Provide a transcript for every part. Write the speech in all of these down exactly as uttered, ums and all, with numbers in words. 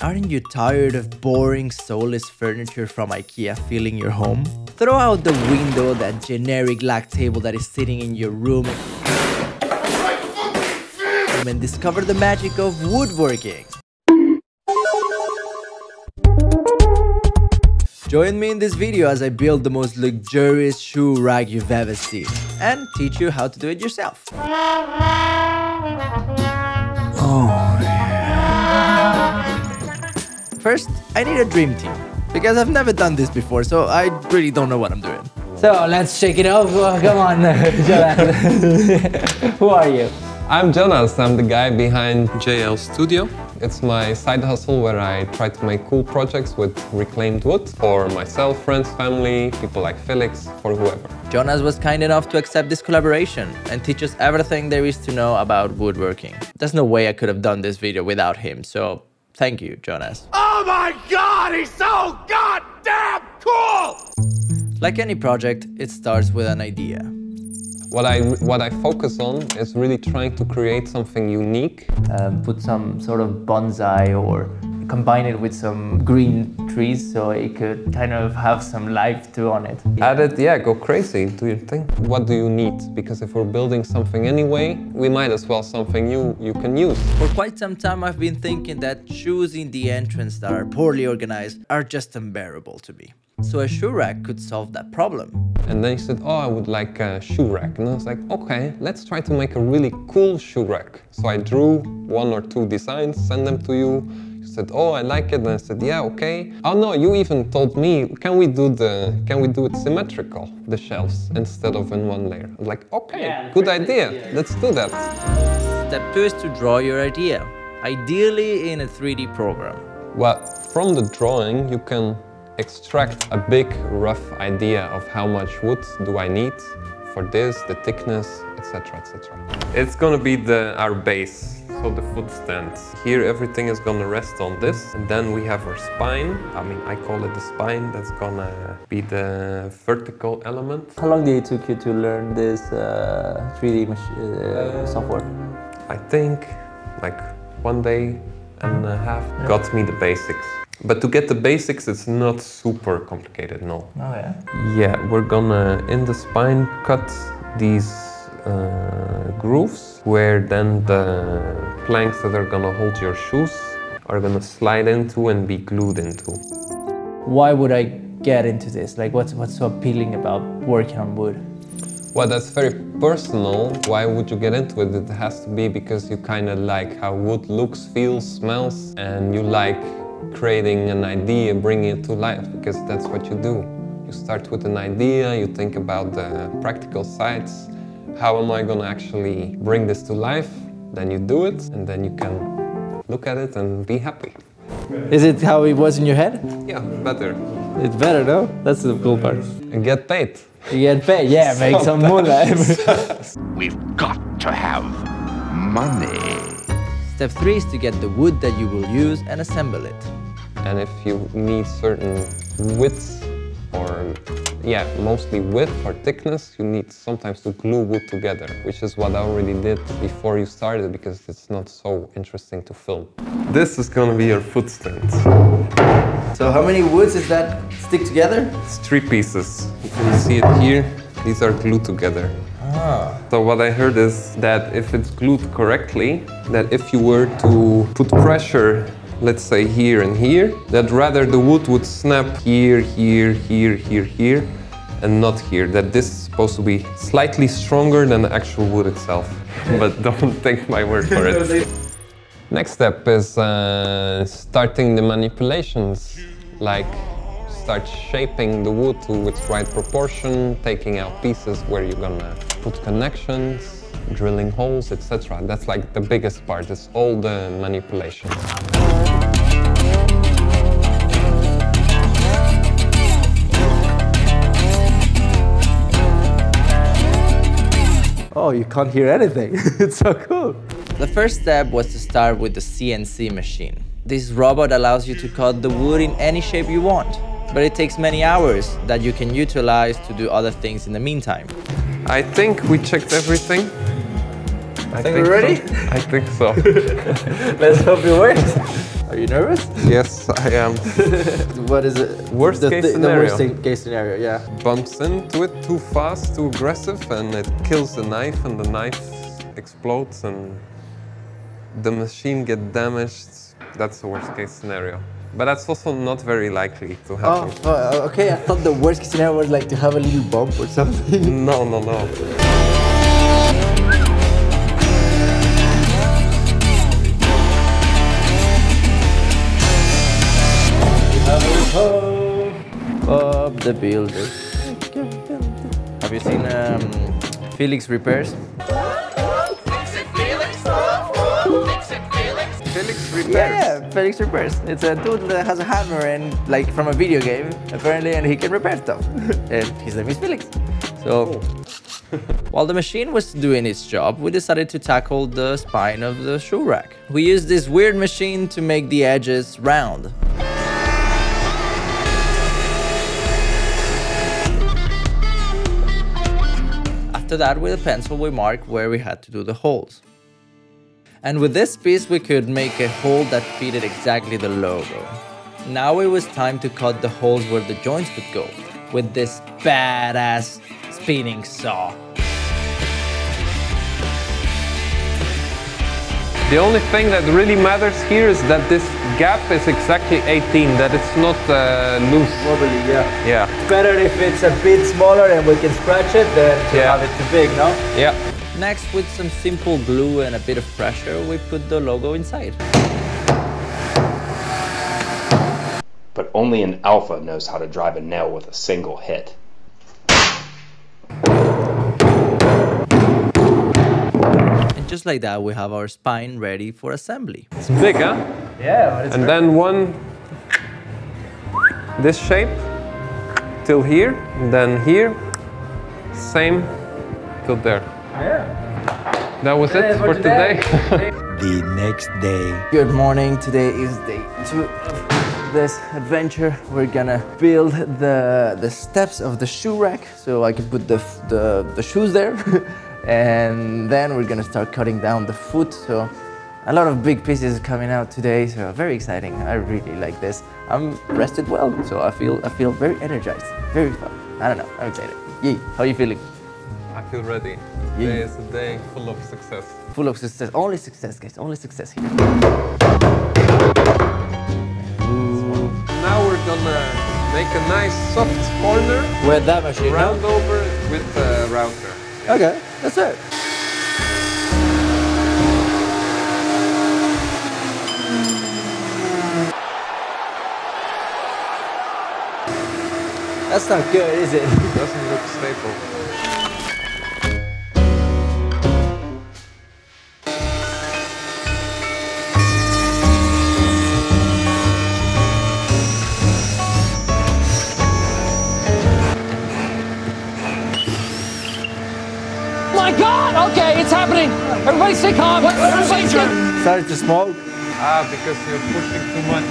Aren't you tired of boring, soulless furniture from IKEA filling your home? Throw out the window that generic black table that is sitting in your room and discover the magic of woodworking. Join me in this video as I build the most luxurious shoe rack you've ever seen and teach you how to do it yourself. Oh, yeah. First, I need a dream team because I've never done this before, so I really don't know what I'm doing. So let's shake it up. Oh, come on, Jonas. Who are you? I'm Jonas. I'm the guy behind J L Studio. It's my side hustle where I try to make cool projects with reclaimed wood for myself, friends, family, people like Felix, or whoever. Jonas was kind enough to accept this collaboration and teach us everything there is to know about woodworking. There's no way I could have done this video without him, so thank you, Jonas. Oh my God, he's so goddamn cool! Like any project, it starts with an idea. What I, what I focus on is really trying to create something unique. Um, put some sort of bonsai or combine it with some green trees so it could kind of have some life too on it. Add it, yeah, go crazy, do your thing. What do you need? Because if we're building something anyway, we might as well something you, you can use. For quite some time I've been thinking that choosing the entrance that are poorly organized are just unbearable to me. So a shoe rack could solve that problem. And then he said, oh, I would like a shoe rack. And I was like, okay, let's try to make a really cool shoe rack. So I drew one or two designs, sent them to you. You said, oh, I like it. And I said, yeah, okay. Oh no, you even told me, can we do the, can we do it symmetrical, the shelves, instead of in one layer? I'm like, okay, yeah, good idea. idea. Let's do that. Step two is to draw your idea, ideally in a three D program. Well, from the drawing, you can extract a big rough idea of how much wood do I need for this, the thickness, et cetera, et cetera. It's gonna be the our base, so the foot stands. Here everything is gonna rest on this, and then we have our spine. I mean, I call it the spine. That's gonna be the vertical element. How long did it take you to learn this uh, three D uh, software? I think like one day and a half got me the basics. But to get the basics, it's not super complicated, no. Oh, yeah? Yeah, we're gonna, in the spine, cut these uh, grooves where then the planks that are gonna hold your shoes are gonna slide into and be glued into. Why would I get into this? Like, what's, what's so appealing about working on wood? Well, that's very personal. Why would you get into it? It has to be because you kind of like how wood looks, feels, smells, and you like creating an idea, bringing it to life, because that's what you do. You start with an idea, you think about the practical sides. How am I gonna actually bring this to life? Then you do it, and then you can look at it and be happy. Is it how it was in your head? Yeah, better. It's better, no? That's the cool part. And get paid. You get paid, yeah, make some moolah. We've got to have money. Step three is to get the wood that you will use and assemble it. And if you need certain widths or, yeah, mostly width or thickness, you need sometimes to glue wood together, which is what I already did before you started because it's not so interesting to film. This is gonna be your foot stand. So how many woods is that stick together? It's three pieces. You can see it here, these are glued together. Ah. So what I heard is that if it's glued correctly, that if you were to put pressure, let's say here and here, that rather the wood would snap here, here, here, here, here, and not here. That this is supposed to be slightly stronger than the actual wood itself. But don't take my word for it. Next step is uh, starting the manipulations, like start shaping the wood to its right proportion, taking out pieces where you're gonna put connections, drilling holes, et cetera. That's like the biggest part, it's all the manipulation. Oh, you can't hear anything, it's so cool. The first step was to start with the C N C machine. This robot allows you to cut the wood in any shape you want. But it takes many hours that you can utilize to do other things in the meantime. I think we checked everything. I think, think we're ready? So. I think so. Let's hope it works. Are you nervous? Yes, I am. What is it? Worst the, case the, scenario. The worst case scenario, yeah. Bumps into it too fast, too aggressive, and it kills the knife, and the knife explodes, and the machine gets damaged. That's the worst case scenario. But that's also not very likely to happen. Oh, oh, okay. I thought the worst case scenario was like to have a little bump or something. No, no, no. Bob the Builder. Have you seen um, Felix Repairs? Fix it, Felix! Fix it, Felix! Felix Repairs? Yeah, Felix Repairs. It's a dude that has a hammer and, like, from a video game, apparently, and he can repair stuff. And his name is Felix. So, cool. While the machine was doing its job, we decided to tackle the spine of the shoe rack. We used this weird machine to make the edges round. After that, with a pencil, we marked where we had to do the holes. And with this piece, we could make a hole that fitted exactly the logo. Now it was time to cut the holes where the joints would go with this badass spinning saw. The only thing that really matters here is that this gap is exactly eighteen, that it's not uh, loose. Probably, yeah. Yeah. It's better if it's a bit smaller and we can scratch it than to yeah. have it too big, no? Yeah. Next, with some simple glue and a bit of pressure, we put the logo inside. But only an alpha knows how to drive a nail with a single hit. Just like that, we have our spine ready for assembly. It's big, huh? Yeah. But it's and perfect. Then one, this shape, till here, and then here, same, till there. Yeah. That was it for, for today. today. The next day. Good morning. Today is day two of this adventure. We're gonna build the the steps of the shoe rack, so I can put the the, the shoes there. And then we're gonna start cutting down the foot, so a lot of big pieces coming out today, so very exciting. I really like this. I'm rested well, so I feel I feel very energized, very fun. I don't know, I'm excited. Yee, how are you feeling? I feel ready. Yee. Today is a day full of success. Full of success, only success, guys, only success here. Ooh. Now we're gonna make a nice soft corner. With that machine. Round no? over with the router. Okay, that's it. That's not good, is it? It doesn't look stable. Okay, it's happening. Everybody stay calm. Everybody stay calm. Started to smoke. Ah, because you're pushing too much.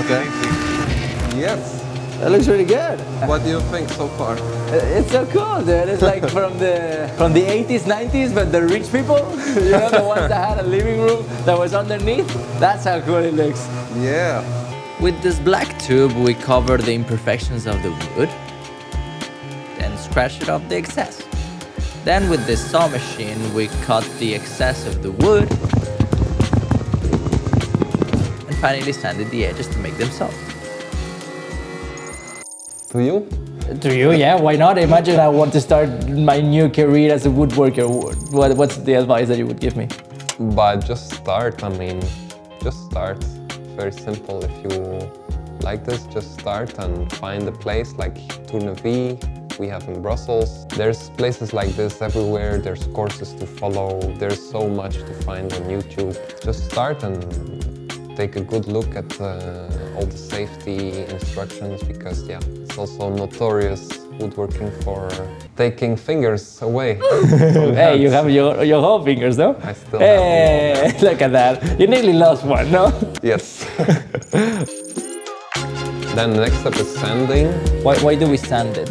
Okay. Yes. That looks really good. What do you think so far? It's so cool, dude. It's like from the from the eighties, nineties, but the rich people, you know, the ones that had a living room that was underneath. That's how cool it looks. Yeah. With this black tube, we cover the imperfections of the wood, then scratch it off the excess. Then with this saw machine, we cut the excess of the wood and finally sanded the edges to make them soft. To you? To you, yeah, why not? Imagine I want to start my new career as a woodworker. What, what's the advice that you would give me? But just start, I mean, just start. Very simple. If you like this, just start and find a place like Tournevis, we have in Brussels. There's places like this everywhere, there's courses to follow, there's so much to find on YouTube. Just start and take a good look at uh, all the safety instructions, because yeah, it's also notorious woodworking for taking fingers away. Hey, you have your, your whole fingers, no? I still hey, have them. Look at that. You nearly lost one, no? Yes. Then the next step is sanding. Why, why do we sand it?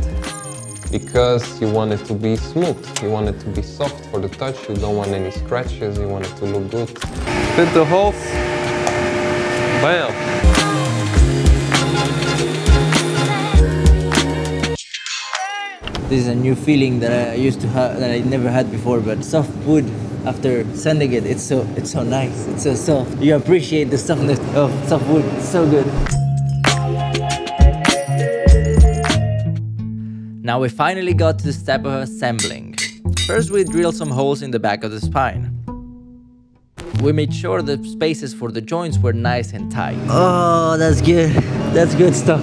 Because you want it to be smooth, you want it to be soft for the touch, you don't want any scratches, you want it to look good. Fit the holes. Bam. This is a new feeling that I used to have, that I never had before, but soft wood after sanding it, it's so it's so nice, it's so soft. You appreciate the softness of soft wood, it's so good. Now we finally got to the step of assembling. First we drilled some holes in the back of the spine. We made sure the spaces for the joints were nice and tight. Oh, that's good. That's good stuff.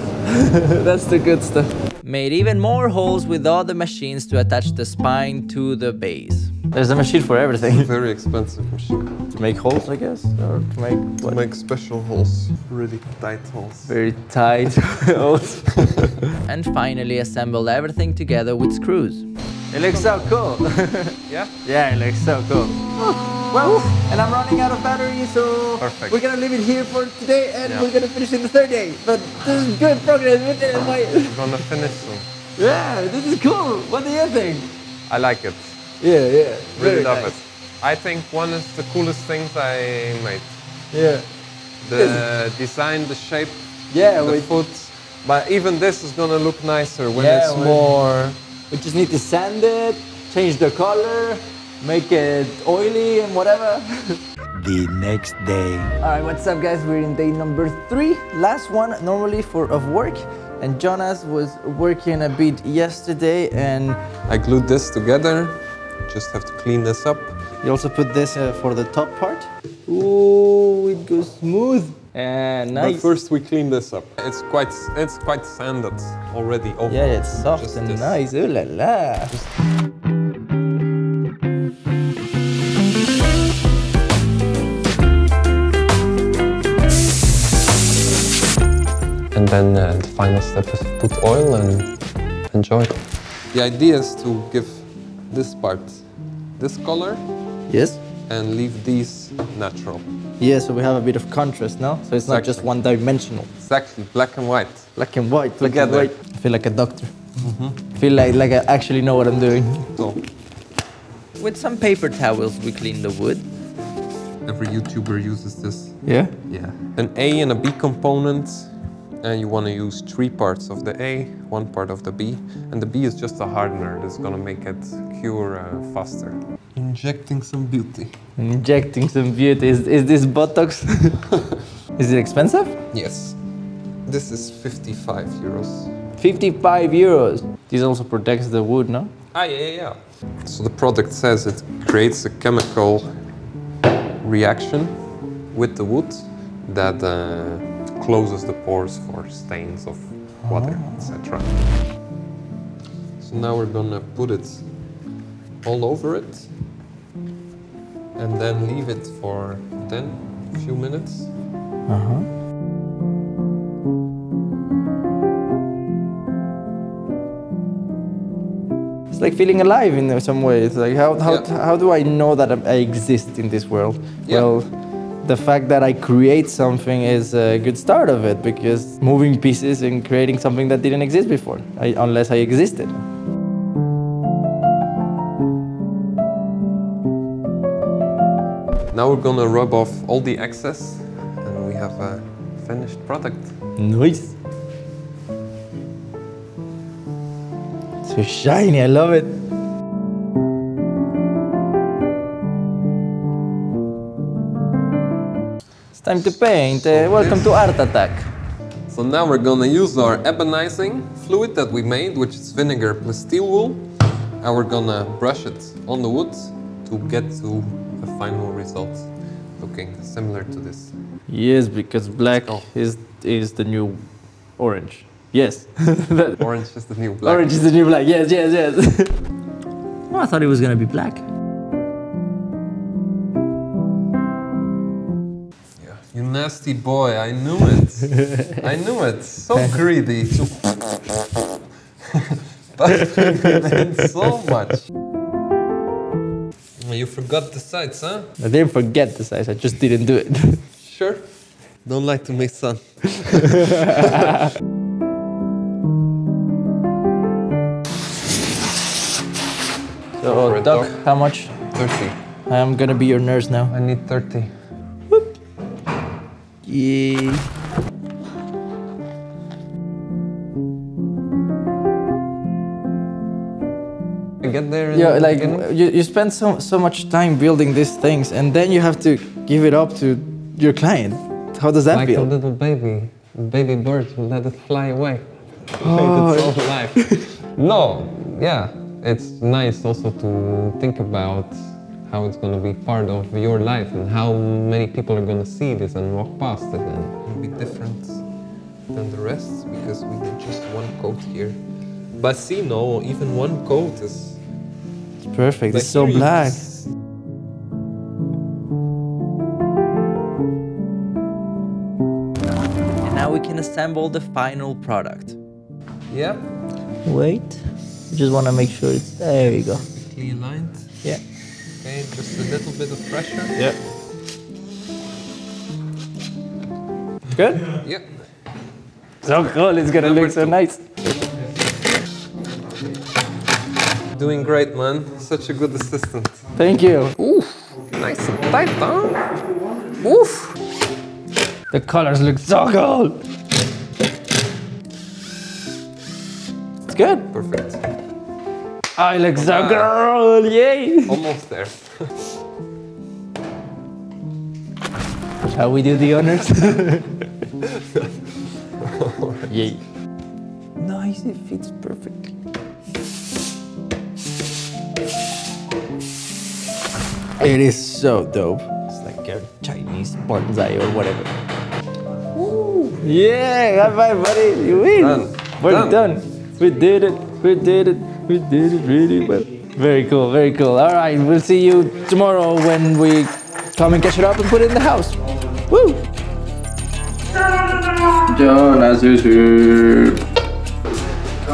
That's the good stuff. Made even more holes with all the machines to attach the spine to the base. There's a machine for everything. Very expensive machine. To make holes, I guess? Or to make what? To make special holes. Really tight holes. Very tight holes. And finally assembled everything together with screws. It looks so cool. Yeah? Yeah, it looks so cool. Well, and I'm running out of battery, so perfect. We're gonna leave it here for today, and yeah, we're gonna finish it the third day. But this is good progress. We're gonna finish soon. Yeah, this is cool. What do you think? I like it. Yeah, yeah. Really love nice. it. I think one of the coolest things I made. Yeah. The design, the shape, yeah, the foot. But even this is gonna look nicer when yeah, it's more... We just need to sand it, change the color, make it oily and whatever. The next day. All right, what's up guys? We're in day number three. Last one normally for of work. And Jonas was working a bit yesterday and... I glued this together. Just have to clean this up. You also put this uh, for the top part. Ooh, it goes smooth. And uh, nice. But first we clean this up. It's quite, it's quite sanded already. Over. Yeah, it's soft Just and this. nice. Ooh la la. Just And then uh, the final step is to put oil and enjoy. The idea is to give this part this color. Yes. And leave these natural. Yeah, so we have a bit of contrast now. So it's exactly. not just one-dimensional. Exactly, black and white. Black and white, black Together. and white. I feel like a doctor. Mm-hmm. I feel like, like I actually know what I'm doing. So. With some paper towels, we clean the wood. Every YouTuber uses this. Yeah? Yeah. An A and a B component. And you want to use three parts of the A, one part of the B, and the B is just a hardener that's going to make it cure uh, faster. Injecting some beauty. Injecting some beauty. Is, is this Botox? Is it expensive? Yes. This is fifty-five euros. fifty-five euros. This also protects the wood, no? Ah, yeah, yeah, yeah. So the product says it creates a chemical reaction with the wood that uh, closes the pores for stains of water, oh. et cetera. So now we're gonna put it all over it and then leave it for then a few minutes. Uh-huh. It's like feeling alive in some way. It's like how how, yeah. how do I know that I exist in this world? Yeah. Well, the fact that I create something is a good start of it, because moving pieces and creating something that didn't exist before, I, unless I existed. Now we're gonna rub off all the excess and we have a finished product. Nice! So shiny, I love it! Time to paint. Uh, welcome to Art Attack. So now we're gonna use our ebonizing fluid that we made, which is vinegar plus steel wool, and we're gonna brush it on the wood to get to a final result looking similar to this. Yes, because black oh. is is the new orange. Yes. Orange is the new black. Orange is the new black. Yes, yes, yes. Well, I thought it was gonna be black. You nasty boy, I knew it. I knew it. So greedy. But so much. You forgot the sides, huh? I didn't forget the sides, I just didn't do it. Sure. Don't lie to me, son. So, Doc, how much? thirty. I'm gonna be your nurse now. I need thirty. Yay. Get there in yeah, the like beginning. you, you spend so so much time building these things, and then you have to give it up to your client. How does that like feel? Like a little baby, baby bird, let it fly away. Oh. It's all life. No, yeah, it's nice also to think about how it's going to be part of your life and how many people are going to see this and walk past it. And it'll be different than the rest because we did just one coat here. But see, no, even one coat is. It's perfect, it's so black. And now we can assemble the final product. Yeah. Wait, you just want to make sure it's, there you go. Perfectly aligned. Yeah. Okay, just a little bit of pressure. Yeah. Good? Yeah. So cool, it's gonna Number look so two. nice. Doing great, man. Such a good assistant. Thank you. Oof. Nice and tight, huh? Oof. The colors look so cool. It's good. Perfect. I look so ah. cool. Yay. Almost there. Shall we do the honors? Right. Yay. Nice. It fits perfectly. It is so dope. It's like a Chinese bonsai or whatever. Woo. Yeah, high five, buddy. You win. Done. We're done. done. We did it. We did it. We did it really well. Very cool. Very cool. All right. We'll see you tomorrow when we come and catch it up and put it in the house. Woo. Jonas is here.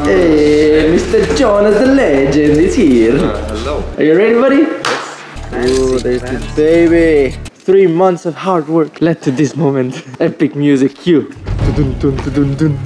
Hey, Mister Jonas the legend is here. Uh, hello. Are you ready, buddy? Ooh, there's the baby. Three months of hard work led to this moment. Epic music cue. Dun dun dun dun.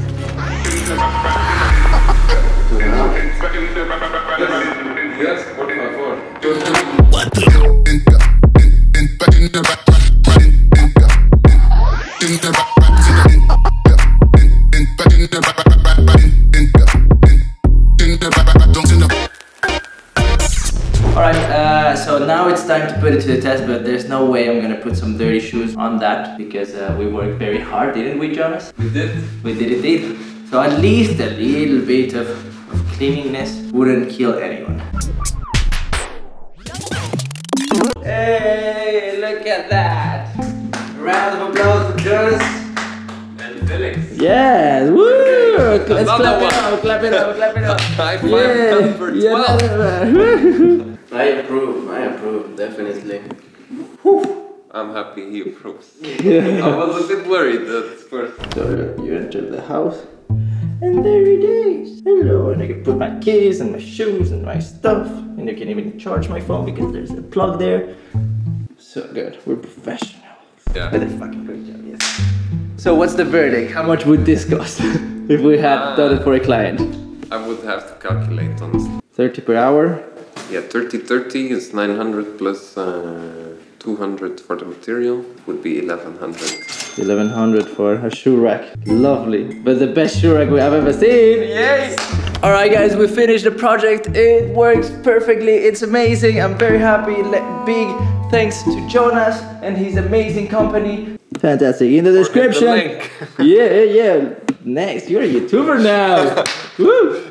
Time to put it to the test, but there's no way I'm gonna put some dirty shoes on that because uh, we worked very hard, didn't we, Jonas? We did. We did indeed. So at least a little bit of, of cleanliness wouldn't kill anyone. Hey, look at that! A round of applause for Jonas and Felix. Yes, woo! Okay. Let's clap it, up, clap it up, clap it up, clap it up. High five. I approve, I approve, definitely. Whew. I'm happy he approves. Yeah. I was a bit worried at first. So you enter the house, and there it is. Hello, and I can put my keys and my shoes and my stuff, and you can even charge my phone because there's a plug there. So good, we're professionals. Yeah. But a fucking good job, yes. So what's the verdict? How much would this cost if we had uh, done it for a client? I would have to calculate, honestly. thirty per hour. Yeah, thirty thirty is nine hundred plus uh, two hundred for the material would be eleven hundred. eleven hundred for a shoe rack. Lovely. But the best shoe rack we have ever seen. Yes! All right, guys, we finished the project. It works perfectly. It's amazing. I'm very happy. Big thanks to Jonas and his amazing company. Fantastic. In the description. Or hit the link. Yeah, yeah. Next, you're a YouTuber now. Woo!